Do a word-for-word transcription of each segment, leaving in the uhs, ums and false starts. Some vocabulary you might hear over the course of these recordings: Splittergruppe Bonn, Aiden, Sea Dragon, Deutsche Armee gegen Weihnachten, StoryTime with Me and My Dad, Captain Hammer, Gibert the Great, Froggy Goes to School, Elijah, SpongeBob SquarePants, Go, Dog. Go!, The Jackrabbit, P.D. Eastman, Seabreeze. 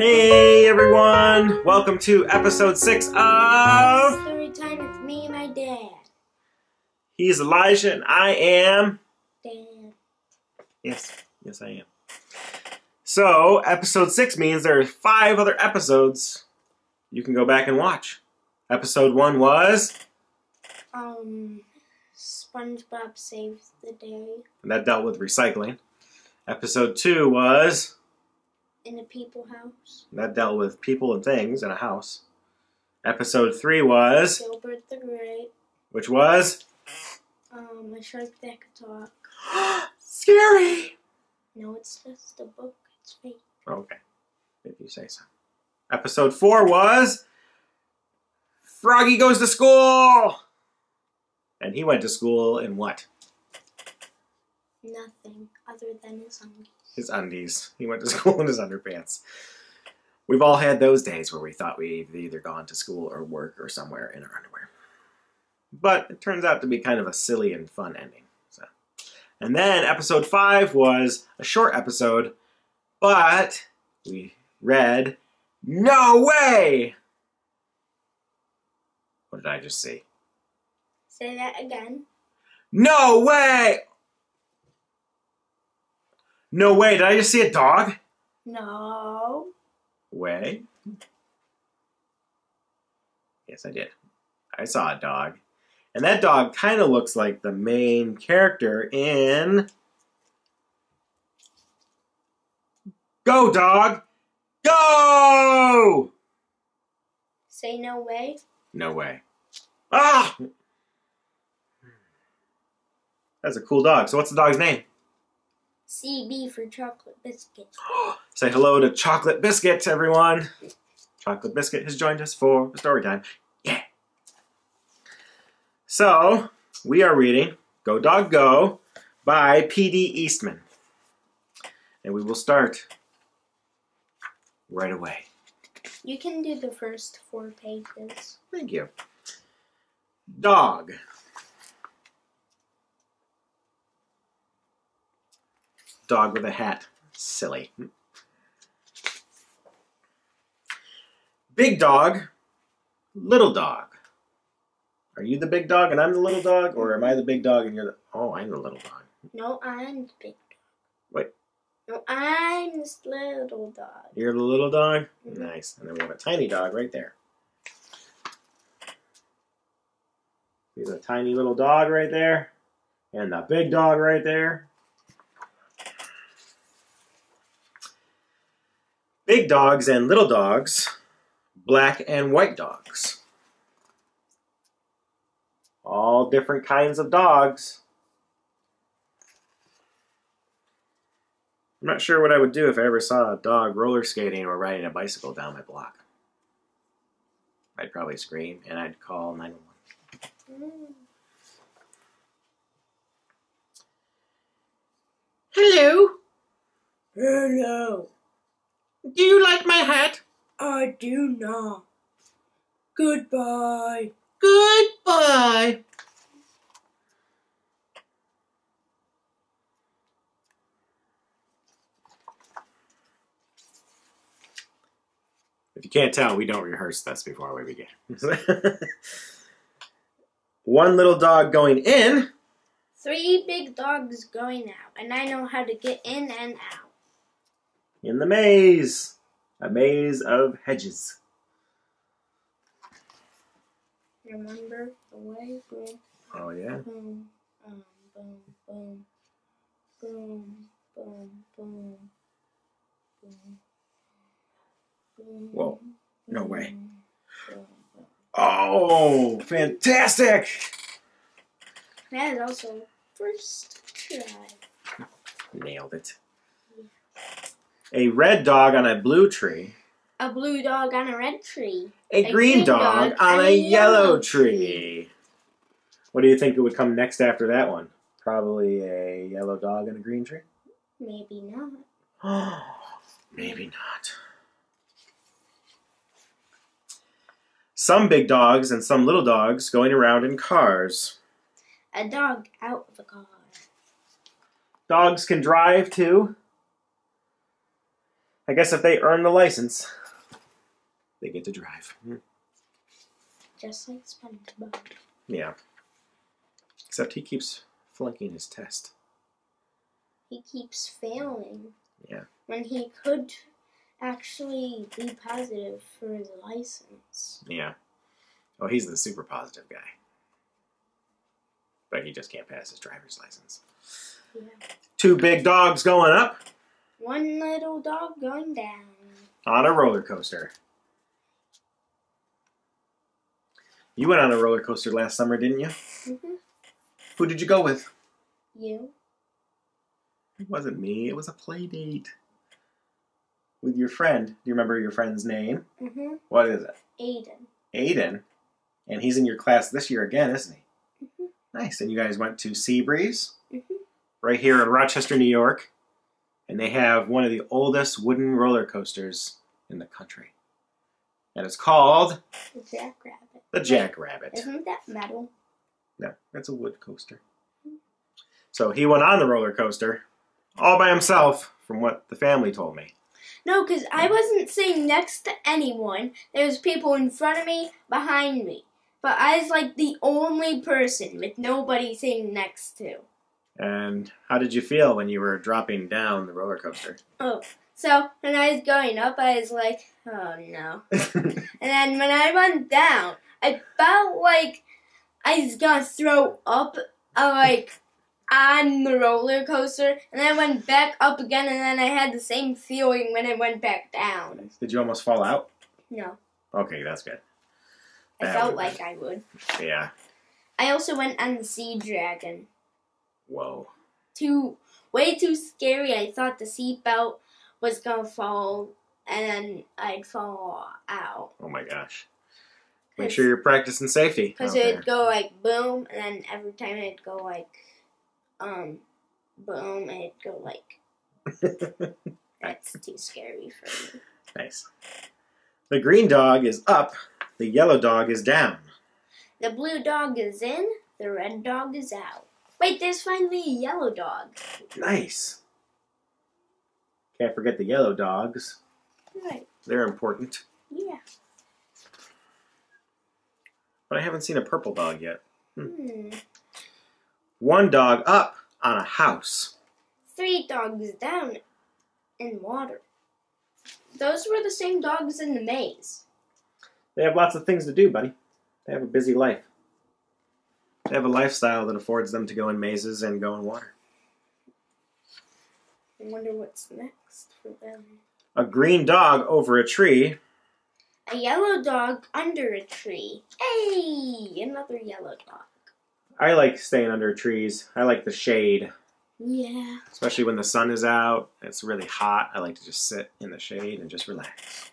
Hey everyone! Welcome to episode six of Story Time with Me and My Dad. He's Elijah and I am Dad. Yes, yes I am. So episode six means there are five other episodes you can go back and watch. Episode one was Um SpongeBob Saves the Day. And that dealt with recycling. Episode two was In a People House. That dealt with people and things in a house. Episode three was Gilbert the Great. Which was Um, a shark that could talk. Scary! No, it's just a book. It's fake. Okay. If you say so. Episode four was Froggy Goes to School! And he went to school in what? Nothing other than his undies. His undies. He went to school in his underpants. We've all had those days where we thought we'd either gone to school or work or somewhere in our underwear. But it turns out to be kind of a silly and fun ending. So, and then episode five was a short episode, but we read No Way! What did I just see? Say that again. No way! No way, did I just see a dog? No. Way? Yes, I did. I saw a dog. And that dog kind of looks like the main character in Go, Dog! Go! Say no way? No way. Ah! That's a cool dog. So what's the dog's name? C B for Chocolate Biscuit. Say hello to Chocolate Biscuit, everyone. Chocolate Biscuit has joined us for story time. Yeah. So, we are reading Go, Dog, Go! By P D Eastman. And we will start right away. You can do the first four pages. Thank you. Dog. Dog with a hat. Silly. Big dog. Little dog. Are you the big dog and I'm the little dog? Or am I the big dog and you're the... Oh, I'm the little dog. No, I'm the big dog. Wait. No, I'm the little dog. You're the little dog? Nice. And then we have a tiny dog right there. There's a tiny little dog right there. And the big dog right there. Big dogs and little dogs, black and white dogs. All different kinds of dogs. I'm not sure what I would do if I ever saw a dog roller skating or riding a bicycle down my block. I'd probably scream and I'd call nine one one. Hello. Hello. Do you like my hat? I do not. Goodbye. Goodbye. If you can't tell, we don't rehearse this before we begin. One little dog going in. Three big dogs going out, and I know how to get in and out. In the maze. A maze of hedges. Remember the way? Boom. Oh, yeah? Boom, um, boom, boom. Boom, boom, boom. Boom. Boom. Whoa. No way. Boom, boom. Oh, fantastic! That is also first try. Nailed it. A red dog on a blue tree. A blue dog on a red tree. A, a green, green dog, dog on a yellow tree. tree. What do you think it would come next after that one? Probably a yellow dog and a green tree? Maybe not. Oh, maybe not. Some big dogs and some little dogs going around in cars. A dog out of a car. Dogs can drive too. I guess if they earn the license, they get to drive. Just like SpongeBob. Yeah. Except he keeps flunking his test. He keeps failing. Yeah. When he could actually be positive for his license. Yeah. Oh, he's the super positive guy. But he just can't pass his driver's license. Yeah. Two big dogs going up. One little dog going down. On a roller coaster. You went on a roller coaster last summer, didn't you? Mm-hmm. Who did you go with? You. It wasn't me. It was a play date. With your friend. Do you remember your friend's name? Mm-hmm. What is it? Aiden. Aiden? And he's in your class this year again, isn't he? Nice. And you guys went to Seabreeze, mm-hmm. right here in Rochester, New York. And they have one of the oldest wooden roller coasters in the country. And it's called... The Jackrabbit. The Jackrabbit. Isn't that metal? No, that's a wood coaster. Mm-hmm. So he went on the roller coaster all by himself, from what the family told me. No, because I wasn't sitting next to anyone. There was people in front of me, behind me. But I was like the only person with nobody sitting next to. And how did you feel when you were dropping down the roller coaster? Oh, so when I was going up, I was like, oh no. And then when I went down, I felt like I was gonna throw up, uh, like, on the roller coaster. And then I went back up again, and then I had the same feeling when I went back down. Did you almost fall out? No. Okay, that's good. I felt like I would. Yeah. I also went on the Sea Dragon. Whoa. Too, way too scary. I thought the seatbelt was going to fall and I'd fall out. Oh my gosh. Make sure you're practicing safety. Because it would go like boom, and then every time it'd go like um, boom, and it'd go like. That's too scary for me. Nice. The green dog is up. The yellow dog is down. The blue dog is in. The red dog is out. Wait, there's finally a yellow dog. Nice. Can't forget the yellow dogs. Right. They're important. Yeah. But I haven't seen a purple dog yet. Hmm. Hmm. One dog up on a house. Three dogs down in water. Those were the same dogs in the maze. They have lots of things to do, buddy. They have a busy life. They have a lifestyle that affords them to go in mazes and go in water. I wonder what's next for them. A green dog over a tree. A yellow dog under a tree. Hey! Another yellow dog. I like staying under trees. I like the shade. Yeah. Especially when the sun is out. It's really hot. I like to just sit in the shade and just relax.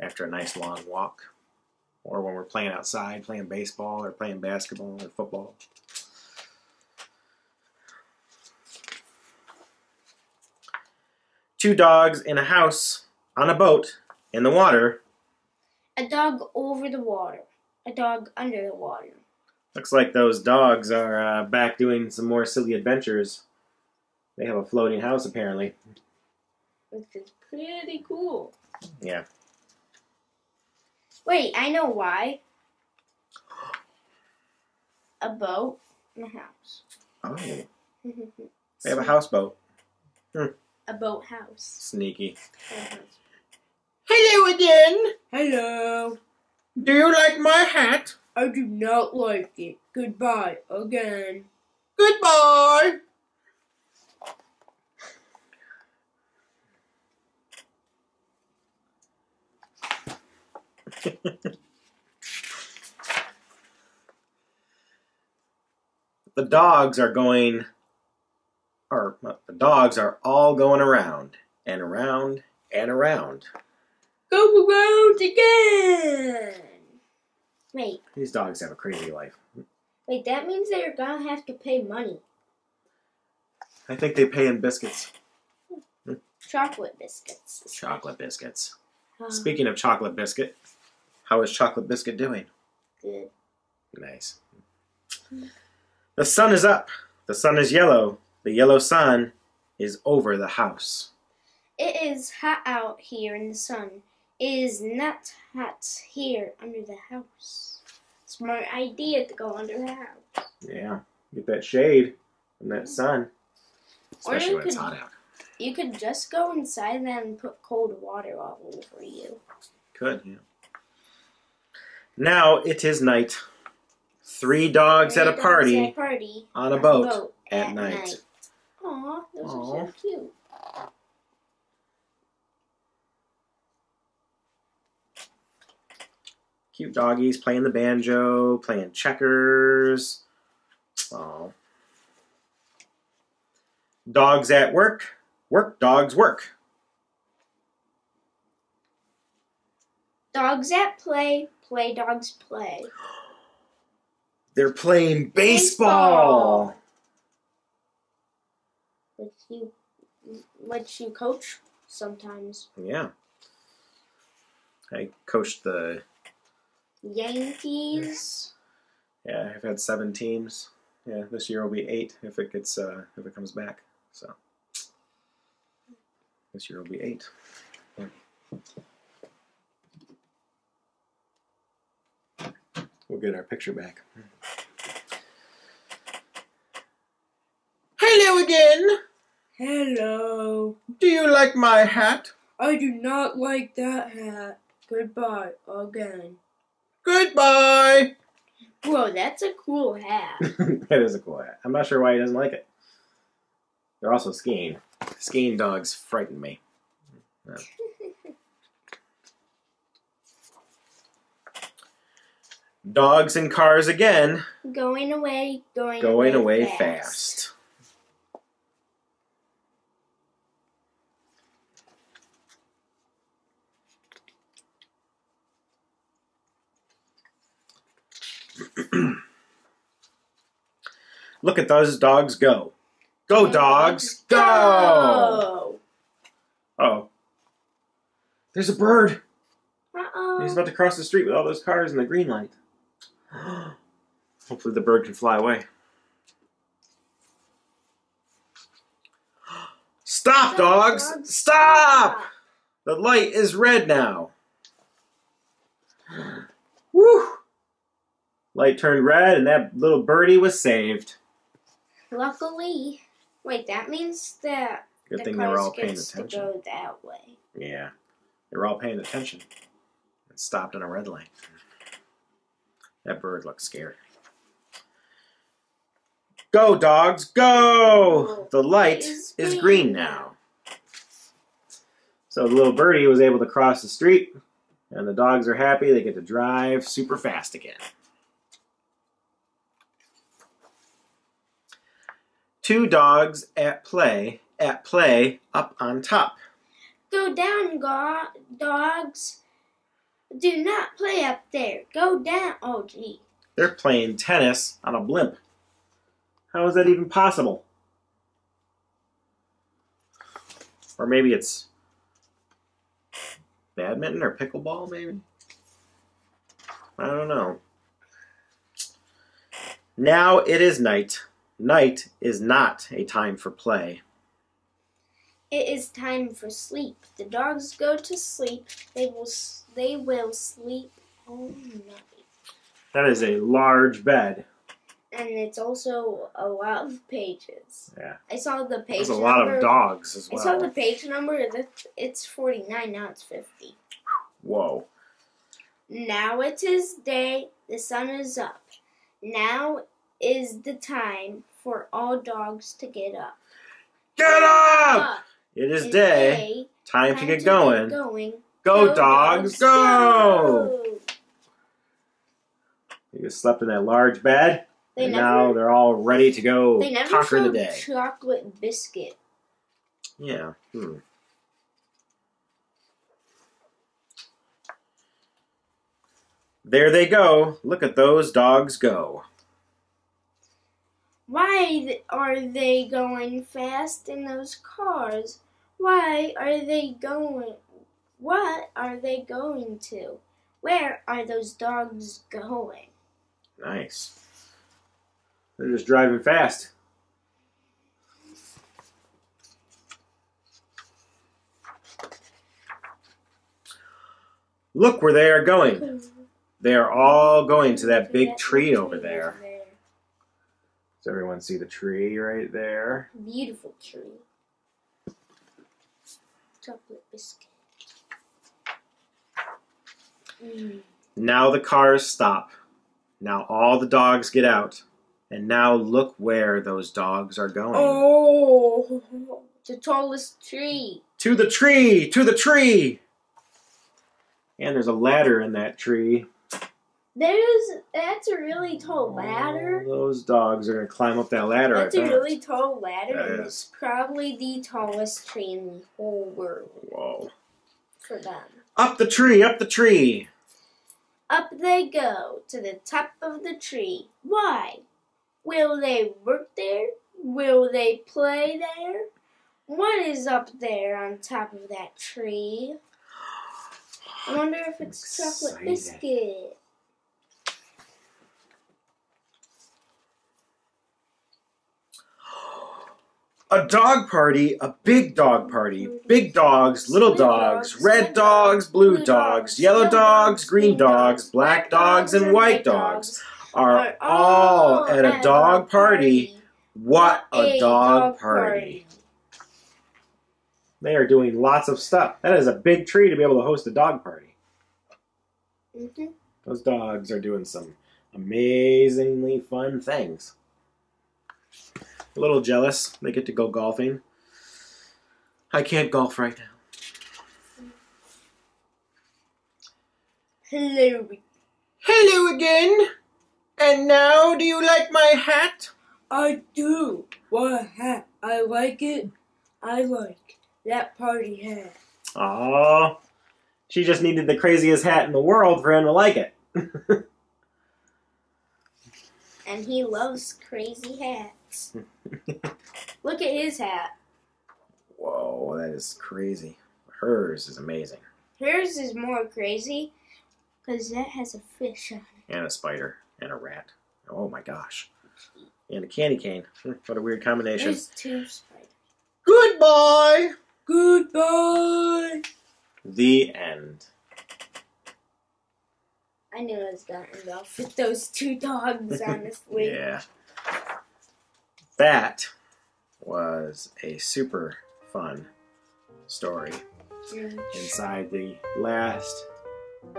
After a nice long walk, or when we're playing outside, playing baseball, or playing basketball, or football. Two dogs in a house, on a boat, in the water. A dog over the water. A dog under the water. Looks like those dogs are uh, back doing some more silly adventures. They have a floating house, apparently. Which is pretty cool. Yeah. Wait, I know why. A boat and a house. Oh. They have a houseboat. Hmm. A boat house. Sneaky. Uh-huh. Hello again. Hello. Do you like my hat? I do not like it. Goodbye again. Goodbye. The dogs are going, or the dogs are all going around and around and around. Go around again! Wait. These dogs have a crazy life. Wait, that means they're gonna have to pay money. I think they pay in biscuits. Chocolate biscuits. Chocolate biscuits. Uh, Speaking of chocolate biscuit. How is Chocolate Biscuit doing? Good. Nice. The sun is up. The sun is yellow. The yellow sun is over the house. It is hot out here in the sun. It is not hot here under the house. Smart idea to go under the house. Yeah, get that shade and that sun. Especially or you when could, it's hot out. You could just go inside that and put cold water all over you. Could, yeah. Now it is night. Three dogs, Three at, a dogs party, at a party on a boat, boat at, at night. night. Aw, those Aww. are so cute. Cute doggies playing the banjo, playing checkers. Aww. Dogs at work. Work, dogs, work. Dogs at play. Play, dogs, play. They're playing baseball. baseball. Which you, which you coach sometimes. Yeah. I coached the Yankees. Yeah, I've had seven teams. Yeah, this year will be eight if it gets uh, if it comes back. So this year will be eight. Yeah. We'll get our picture back. Hello again. Hello. Do you like my hat? I do not like that hat. Goodbye again. Goodbye. Whoa, that's a cool hat. That is a cool hat. I'm not sure why he doesn't like it. They're also skiing. Skiing dogs frighten me. No. Dogs and cars again. Going away, going, going away, away fast. fast. Look at those dogs go. Go, dogs, go! Uh-oh. There's a bird. Uh-oh. He's about to cross the street with all those cars and the green light. Hopefully the bird can fly away. Stop, dogs! Stop! The light is red now. Woo! Light turned red and that little birdie was saved. Luckily. Wait, that means that Good the thing cars they were all paying attention. To go that way. Yeah. They were all paying attention. It stopped in a red light. That bird looks scared. Go, dogs, go! The light is, is green now. So the little birdie was able to cross the street, and the dogs are happy. They get to drive super fast again. Two dogs at play, at play, up on top. Go down, go dogs. Do not play up there. Go down. Oh, gee. They're playing tennis on a blimp. How is that even possible? Or maybe it's badminton or pickleball, maybe? I don't know. Now it is night. Night is not a time for play. It is time for sleep. The dogs go to sleep. They will they will sleep all night. That is a large bed. And it's also a lot of pages. Yeah. I saw the page There's a number. lot of dogs as well. I saw the page number. It's forty-nine. Now it's fifty. Whoa. Now it is day. The sun is up. Now is the time for all dogs to get up. Get up! It is it's day. day. Time, time to, get, to going. get going. Go, go dogs, dogs, go! They just slept in that large bed, they and never, now they're all ready to go they never conquer the day. Chocolate biscuit. Yeah. Hmm. There they go. Look at those dogs go. Why are they going fast in those cars? Why are they going? What are they going to? Where are those dogs going? Nice. They're just driving fast. Look where they are going. They are all going to that big tree over there. Does everyone see the tree right there? Beautiful tree. Chocolate biscuit. Mm. Now the cars stop. Now all the dogs get out. And now look where those dogs are going. Oh, the tallest tree. To the tree, to the tree. And there's a ladder in that tree. There's, that's a really tall ladder. All those dogs are going to climb up that ladder. That's a really tall ladder. That is. It's probably the tallest tree in the whole world. Whoa. For them. Up the tree, up the tree. Up they go to the top of the tree. Why? Will they work there? Will they play there? What is up there on top of that tree? I wonder if it's chocolate biscuit. A dog party, a big dog party. Big dogs, little dogs, red dogs, blue dogs, yellow dogs, green dogs, black dogs, and white dogs are all at a dog party. What a dog party. They are doing lots of stuff. That is a big tree to be able to host a dog party. Mm-hmm. Those dogs are doing some amazingly fun things. A little jealous. They get to go golfing. I can't golf right now. Hello. Hello again. And now, do you like my hat? I do. What hat? I like it. I like it. That party hat. Aww. She just needed the craziest hat in the world for him to like it. And he loves crazy hats. Look at his hat. Whoa, that is crazy. Hers is amazing. Hers is more crazy because that has a fish on it. And a spider. And a rat. Oh my gosh. And a candy cane. What a weird combination. There's two spiders. Goodbye! Goodbye! The end. I knew I was going to off with those two dogs, honestly. Yeah. That was a super fun story. Mm-hmm. Inside the last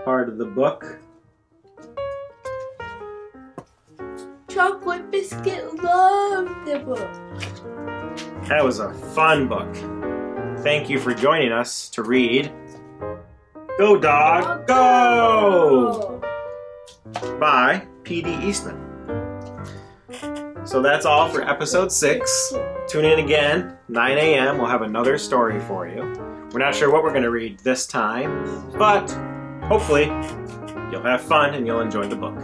part of the book. Chocolate Biscuit loved the book. That was a fun book. Thank you for joining us to read Go, Dog, Go! By P D Eastman. So that's all for episode six. Tune in again, nine A M We'll have another story for you. We're not sure what we're going to read this time, but hopefully you'll have fun and you'll enjoy the book.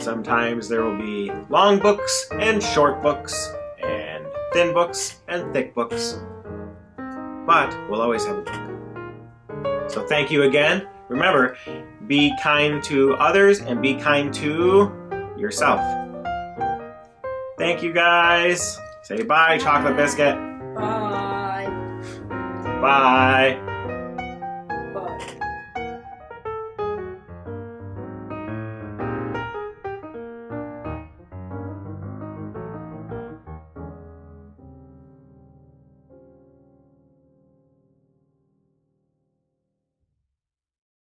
Sometimes there will be long books and short books and thin books and thick books. But we'll always have a book. So thank you again. Remember, be kind to others and be kind to yourself. Thank you guys. Say bye, Chocolate Biscuit. Bye. Bye.